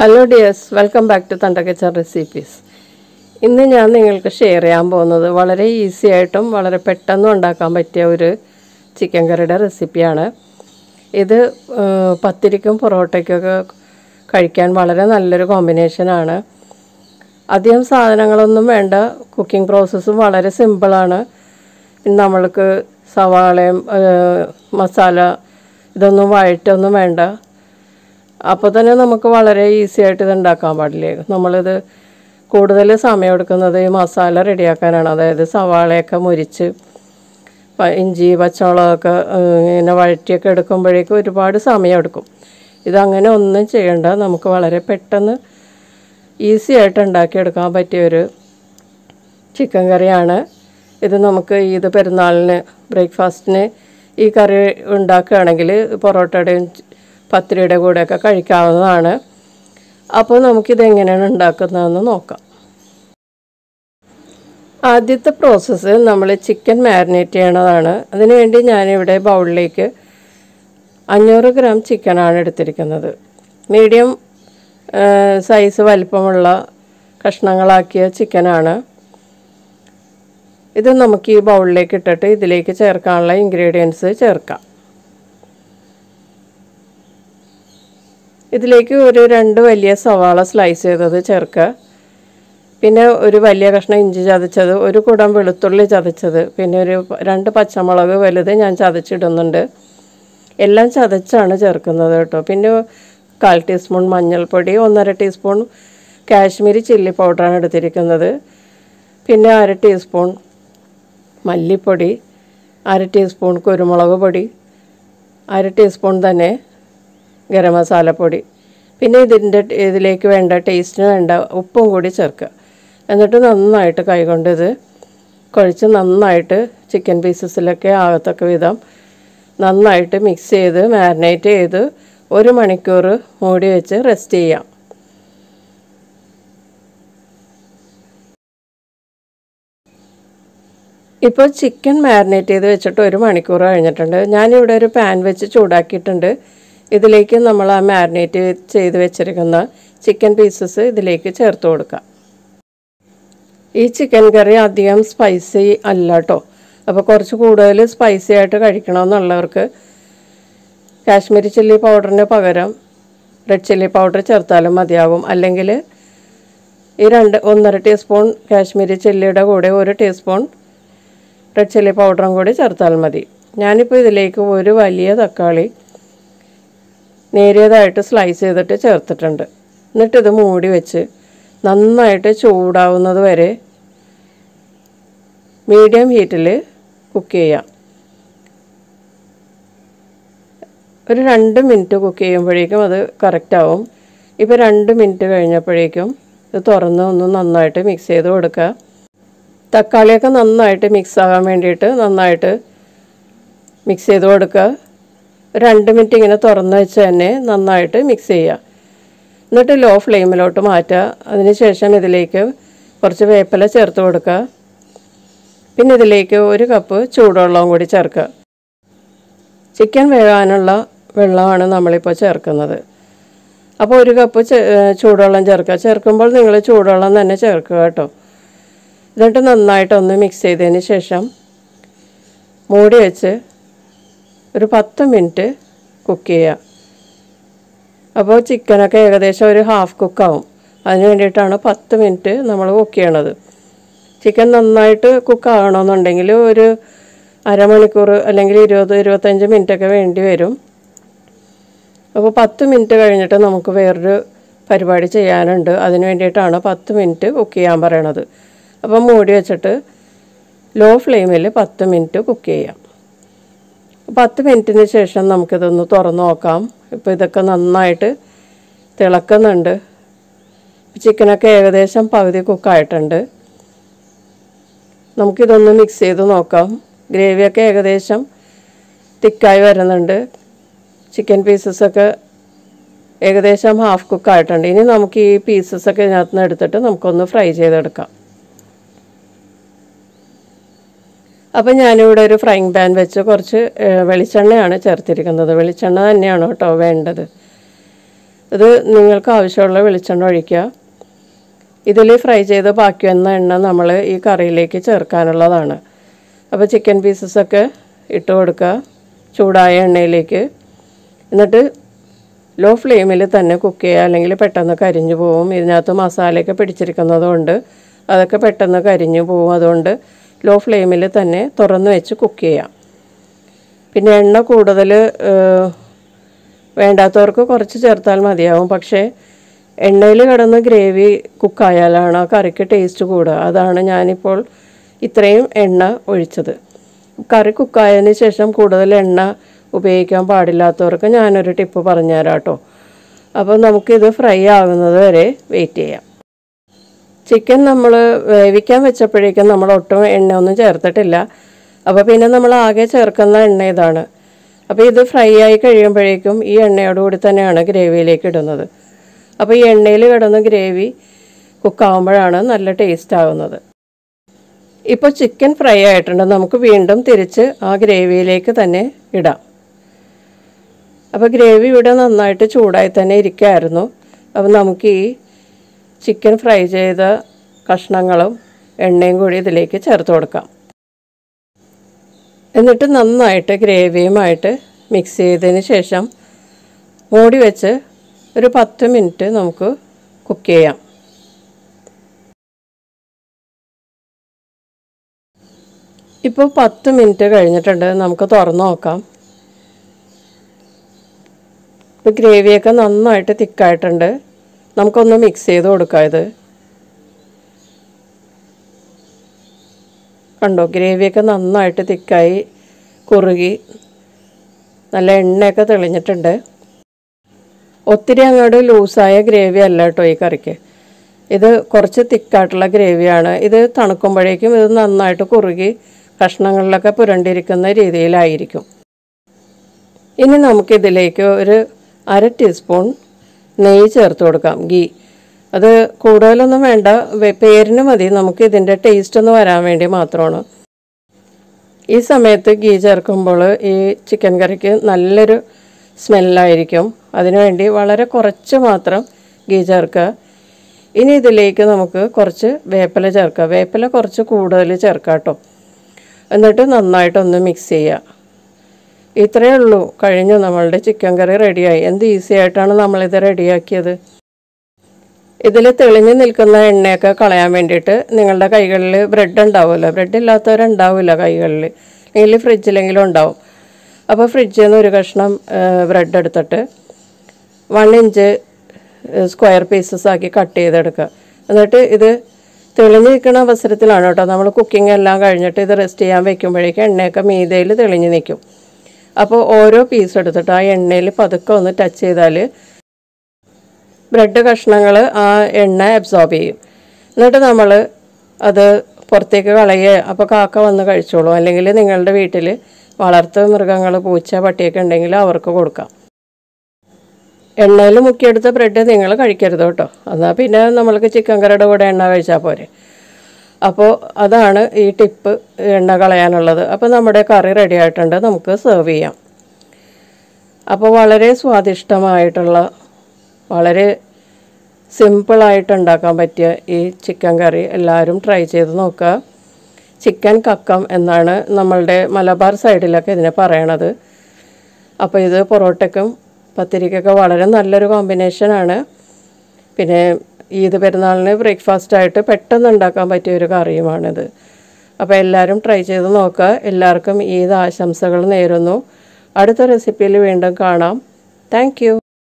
Hello dears, welcome back to Thunder Kitchen recipes. In the I will share a very easy item, very petty chicken curry recipe. This is a pathiri and porota combination. The cooking process is very simple. We have masala, white. அப்பதனே നമുക്ക് വളരെ easy ആയിട്ട് ഇത് ഉണ്ടാക്കാൻ പാടില്ലേ നമ്മൾ ഇത് കൂടുതൽ സമയം എടുക്കുന്നത് ഈ മസാല റെഡിയാക്കാനാണ് അതായത് സവാളയൊക്കെ മുരിച്ച് ഇഞ്ചി പച്ചമുളകൊക്കെ ഇങ്ങനെ വഴറ്റിയൊക്കെ എടുക്കുമ്പോഴേക്കും ഒരുപാട് സമയം എടുക്കും ഇത് അങ്ങനെ ഒന്നും ചെയ്യണ്ട നമുക്ക് വളരെ പെട്ടെന്ന് ഈസി ആയിട്ട് ഉണ്ടാക്കി എടുക്കാൻ പറ്റിയ ഒരു ചിക്കൻ കറിയാണ് ഇത് നമുക്ക് ഈദ് പെരുന്നാളിന് ബ്രേക്ക്ഫാസ്റ്റിന് ഈ കറി ഉണ്ടാക്കുകയാണെങ്കിൽ പൊറോട്ടയുടെയും Pathiri good aka karikavana upon Namkidangan and Dakana Noka. Addit the process in Namala chicken marinate and another, then ending any day bowl lake 500 gram chicken on medium size of Alpamala Kashnangalakia chicken anna. It is Namaki bowl lake at the lake churka ingredients churka. This is a small slice of the churka. This is a small slice of the churka. This is a small slice of the churka. This is a small slice of the churka. This is a small slice of the Garam masala podi. Pinna the lake and a taste and a upongodi churka. And the two night a kaigonda the correction night chicken pieces like a athakavidam. None night mix either, marinate either, or a manicure, modiature, restia. If a chicken marinate either, which a manicure and a tender, Nanu pan which chudakitender. This is the chicken pieces. This chicken curry is spicy. It is spicy. Kashmiri chili powder, red chili powder, and teaspoon Kashmiri chili powder, red chili powder. നേരിയതായിട്ട് slice ചെയ്തിട്ട് ചേർത്തിട്ടുണ്ട്. എന്നിട്ട് ഇത് മൂടി വെച്ച് നന്നായിട്ട് ചൂടാവുന്നത് വരെ medium ഹീറ്റിൽ cook ചെയ്യാം. ഒരു 2 മിനിറ്റ് കുക്ക് ചെയ്യുമ്പോഴേക്കും അത് കറക്റ്റ് ആവും. ഇപ്പോ 2 മിനിറ്റ് കഴിഞ്ഞപ്പോഴേക്കും ഇത് തുറന്ന് ഒന്ന് നന്നായിട്ട് മിക്സ് ചെയ്തു കൊടുക്കുക. തക്കാളിയൊക്കെ നന്നായിട്ട് മിക്സ് ആവാൻ വേണ്ടിയിട്ട് നന്നായിട്ട് മിക്സ് ചെയ്തു കൊടുക്കുക. 2 minutes in a tornade, none night, mix a not a low flame automata, administration with the lake, portrait certodoka, pin the lake over a cup, chudor long with a churka. Chicken veranola, velana, namalipa churka another. A porica chudor and jerka, churcumble, the chudor and a churkato. Then to none night on the mix, the initiation. Modiace. 10 minutes cook here. About chicken, a cake, they show you half cook. I need it on a 10 minutes, Namaloke another. Chicken on night cook on Dangilu, Aramanikur, Langrido, the Rotanjamin take away in Duerum. About 10 minutes, I need a Namako, Paribadici and other need it on a 10 minutes, okay, amber another. About Modia chatter, low flame, 10 minutes cook here. 10 minutes ശേഷം നമുക്ക് ഇതൊന്ന് തുറന്ന് നോക്കാം. ഇപ്പോൾ ഇതൊക്കെ നന്നായിട്ട് തിളക്കുന്നുണ്ട്. Chicken ഒക്കെ ഏകദേശം പകുതി കുക്ക് ആയിട്ടുണ്ട്. നമുക്ക് ഇതൊന്ന് മിക്സ് ചെയ്തു നോക്കാം. ഗ്രേവി ഒക്കെ ഏകദേശം തിക്കായി വരുന്നുണ്ട്. ചിക്കൻ പീസസ് ഒക്കെ ഏകദേശം ഹാഫ് കുക്ക് ആയിട്ടുണ്ട്. ഇനി നമുക്ക് ഈ പീസസ് ഒക്കെ ഇതിനകത്ത് എടുത്തിട്ട് നമുക്കൊന്ന് ഫ്രൈ ചെയ്തെടുക്കാം. അപ്പോൾ ഞാൻ ഇവിടെ ഒരു ഫ്രൈയിങ് പാൻ വെച്ച് കുറച്ച് വെളിച്ചെണ്ണയാണ് ചേർത്തിരിക്കുന്നത്. വെളിച്ചെണ്ണ തന്നെയാണ് ട്ടോ വേണ്ടത്. ഇത് നിങ്ങൾക്ക് ആവശ്യമുള്ള വെളിച്ചെണ്ണ ഒഴിക്കുക. ഇതിൽ ഫ്രൈ ചെയ്ത ബാക്കി വന്ന എണ്ണ നമ്മൾ ഈ കറിയിലേക്ക് ചേർക്കാനുള്ളതാണ്. അപ്പോൾ ചിക്കൻ പീസസ് ഒക്കെ ഇട്ട് കൊടുക്കുക ചൂടായ എണ്ണയിലേക്ക്. എന്നിട്ട് ലോ ഫ്ലെയിമിൽ തന്നെ കുക്ക് ചെയ്യുക, അല്ലെങ്കിൽ പെട്ടെന്ന് കരിഞ്ഞു പോകും. ഇതിനകത്ത് മസാലയൊക്കെ പിടിച്ചിരിക്കുന്നതുകൊണ്ട് അതൊക്കെ പെട്ടെന്ന് കരിഞ്ഞു പോകും. അതുകൊണ്ട് ലോ ഫ്ലെയിമിൽ തന്നെ തുറന്ന് വെച്ച് കുക്ക് ചെയ്യാം. പിന്നെ എണ്ണ കൂടുതൽ വേണ്ടാത്തവർക്ക് കുറച്ച് ചേർത്താൽ മതിയാവും. പക്ഷേ എണ്ണയിൽ കിടന്ന് ഗ്രേവി കുക്കായാലാണ് ആ കറിക്ക് ടേസ്റ്റ് കൂടുക. അതാണ് ഞാനിപ്പോൾ ഇത്രയും എണ്ണ ഒഴിച്ചത്. കറി കുക്കായതിന് ശേഷം കൂടുതൽ എണ്ണ ഉപയോഗിക്കാൻ പാടില്ലാത്തവർക്ക് ഞാനൊരു ടിപ്പ് പറഞ്ഞുതരാം കേട്ടോ. അപ്പോൾ നമുക്കിത് ഫ്രൈ ആകുന്നത് വരെ വെയിറ്റ് ചെയ്യാം. ചിക്കൻ നമ്മൾ വേവിക്കാൻ വെച്ചപ്പോഴേക്കും നമ്മൾ ഒട്ടും എണ്ണയൊന്നും ചേർത്തിട്ടില്ല. അപ്പോൾ പിന്നെ നമ്മൾ ആകെ ചേർക്കുന്ന എണ്ണ ഇതാണ്. അപ്പോൾ ഇത് ഫ്രൈ ആയി കഴിയുമ്പോഴേക്കും ഈ എണ്ണയോടുകൂടി തന്നെയാണ് ഗ്രേവിയിലേക്ക് ഇടുന്നത്. അപ്പോൾ ഈ എണ്ണയിൽ കിടന്ന് ഗ്രേവി കുക്കാവുമ്പോഴാണ് നല്ല ടേസ്റ്റ് ആവുന്നത്. ഇപ്പോൾ ചിക്കൻ ഫ്രൈ ആയിട്ടുണ്ട്. നമുക്ക് വീണ്ടും തിരിച്ച് ആ ഗ്രേവിയിലേക്ക് തന്നെ ഇടാം. അപ്പോൾ ഗ്രേവി ഇവിടെ നന്നായിട്ട് ചൂടായി തന്നെ ഇരിക്കുകയായിരുന്നു. അപ്പോൾ നമുക്ക് ഈ ചിക്കൻ ഫ്രൈ ചെയ്ത കഷ്ണങ്ങളും എണ്ണയും കൂടി ഇതിലേക്ക് ചേർത്ത് കൊടുക്കാം. എന്നിട്ട് നന്നായിട്ട് ഗ്രേവിയുമായിട്ട് മിക്സ് ചെയ്തതിന് ശേഷം മൂടി വെച്ച് ഒരു 10 മിനിറ്റ് നമുക്ക് കുക്ക് ചെയ്യാം. ഇപ്പോൾ 10 മിനിറ്റ് കഴിഞ്ഞിട്ടുണ്ട്. നമുക്ക് തുറന്ന് നോക്കാം. ഇപ്പോൾ ഗ്രേവിയൊക്കെ നന്നായിട്ട് തിക്കായിട്ടുണ്ട്. നമുക്കൊന്ന് മിക്സ് ചെയ്ത് കൊടുക്കാം. ഇത് കണ്ടോ, ഗ്രേവിയൊക്കെ നന്നായിട്ട് തിക്കായി കുറുകി നല്ല എണ്ണയൊക്കെ തെളിഞ്ഞിട്ടുണ്ട്. ഒത്തിരി അങ്ങോട്ട് ലൂസായ ഗ്രേവി അല്ല കേട്ടോ ഈ കറിക്ക്. ഇത് കുറച്ച് തിക്കായിട്ടുള്ള ഗ്രേവിയാണ്. ഇത് തണുക്കുമ്പോഴേക്കും ഇത് നന്നായിട്ട് കുറുകി കഷ്ണങ്ങളിലൊക്കെ പുരണ്ടിരിക്കുന്ന രീതിയിലായിരിക്കും. ഇനി നമുക്കിതിലേക്ക് ഒരു 1/2 ടീസ്പൂൺ നെയ്യ് ചേർത്ത് കൊടുക്കാം, ഗീ. അത് കൂടുതലൊന്നും വേണ്ട, പേരിന് മതി. നമുക്ക് ഇതിൻ്റെ ടേസ്റ്റ് ഒന്ന് വരാൻ വേണ്ടി മാത്രമാണ്. ഈ സമയത്ത് ഗീ ചേർക്കുമ്പോൾ ഈ ചിക്കൻ കറിക്ക് നല്ലൊരു സ്മെല്ലായിരിക്കും. അതിനുവേണ്ടി വളരെ കുറച്ച് മാത്രം ഗീ ചേർക്കുക. ഇനി ഇതിലേക്ക് നമുക്ക് കുറച്ച് വേപ്പില ചേർക്കുക. വേപ്പില കുറച്ച് കൂടുതൽ ചേർക്കുക കേട്ടോ. എന്നിട്ട് നന്നായിട്ടൊന്ന് മിക്സ് ചെയ്യുക. ഇത്രയേ ഉള്ളൂ. കഴിഞ്ഞു നമ്മളുടെ ചിക്കൻ കറി റെഡിയായി. എന്ത് ഈസി ആയിട്ടാണ് നമ്മളിത് റെഡിയാക്കിയത്. ഇതിൽ തെളിഞ്ഞ് നിൽക്കുന്ന എണ്ണയൊക്കെ കളയാൻ വേണ്ടിയിട്ട് നിങ്ങളുടെ കൈകളിൽ ബ്രെഡ് ഉണ്ടാവില്ല. ബ്രെഡ് ഇല്ലാത്തവരുണ്ടാവില്ല കൈകളിൽ, അല്ലെങ്കിൽ ഫ്രിഡ്ജിലെങ്കിലും ഉണ്ടാവും. അപ്പോൾ ഫ്രിഡ്ജിൽ നിന്ന് ഒരു കഷ്ണം ബ്രെഡ് എടുത്തിട്ട് 1 ഇഞ്ച് സ്ക്വയർ പീസസ് ആക്കി കട്ട് ചെയ്തെടുക്കുക. എന്നിട്ട് ഇത് തെളിഞ്ഞ് നിൽക്കുന്ന അവസരത്തിലാണ് കേട്ടോ നമ്മൾ കുക്കിംഗ് എല്ലാം കഴിഞ്ഞിട്ട് ഇത് റെസ്റ്റ് ചെയ്യാൻ വയ്ക്കുമ്പോഴേക്കും എണ്ണയൊക്കെ മീതയിൽ തെളിഞ്ഞ് നിൽക്കും. അപ്പോൾ ഓരോ പീസ് എടുത്തിട്ട് ആ എണ്ണയിൽ പതുക്കെ ഒന്ന് ടച്ച് ചെയ്താൽ ബ്രെഡ് കഷ്ണങ്ങൾ ആ എണ്ണ അബ്സോർബ് ചെയ്യും. എന്നിട്ട് നമ്മൾ അത് പുറത്തേക്ക് കളയുക. അപ്പോൾ കാക്ക വന്ന് കഴിച്ചോളൂ, അല്ലെങ്കിൽ നിങ്ങളുടെ വീട്ടിൽ വളർത്തു മൃഗങ്ങൾ പൂച്ച പട്ടിയൊക്കെ ഉണ്ടെങ്കിൽ അവർക്ക് കൊടുക്കാം. എണ്ണയിൽ മുക്കിയെടുത്ത ബ്രെഡ് നിങ്ങൾ കഴിക്കരുത് കേട്ടോ. എന്നാൽ പിന്നെ നമ്മൾക്ക് ചിക്കൻ കറിയുടെ കൂടെ എണ്ണ കഴിച്ചാൽ പോരെ. അപ്പോൾ അതാണ് ഈ ടിപ്പ് എണ്ണ കളയാനുള്ളത്. അപ്പോൾ നമ്മുടെ കറി റെഡി ആയിട്ടുണ്ട്. നമുക്ക് സെർവ് ചെയ്യാം. അപ്പോൾ വളരെ സ്വാദിഷ്ടമായിട്ടുള്ള വളരെ സിമ്പിളായിട്ട് ഉണ്ടാക്കാൻ പറ്റിയ ഈ ചിക്കൻ കറി എല്ലാവരും ട്രൈ ചെയ്ത് നോക്കുക. ചിക്കൻ കക്കം എന്നാണ് നമ്മളുടെ മലബാർ സൈഡിലൊക്കെ ഇതിനെ പറയണത്. അപ്പോൾ ഇത് പൊറോട്ടയ്ക്കും പത്തിരിക്കൊക്കെ വളരെ നല്ലൊരു കോമ്പിനേഷനാണ്. പിന്നെ ഈദ് പെരുന്നാളിന് ബ്രേക്ക്ഫാസ്റ്റായിട്ട് പെട്ടെന്ന് ഉണ്ടാക്കാൻ പറ്റിയൊരു കറിയുമാണിത്. അപ്പോൾ എല്ലാവരും ട്രൈ ചെയ്ത് നോക്കുക. എല്ലാവർക്കും ഈദ് ആശംസകൾ നേരുന്നു. അടുത്ത റെസിപ്പിയിൽ വീണ്ടും കാണാം. Thank U.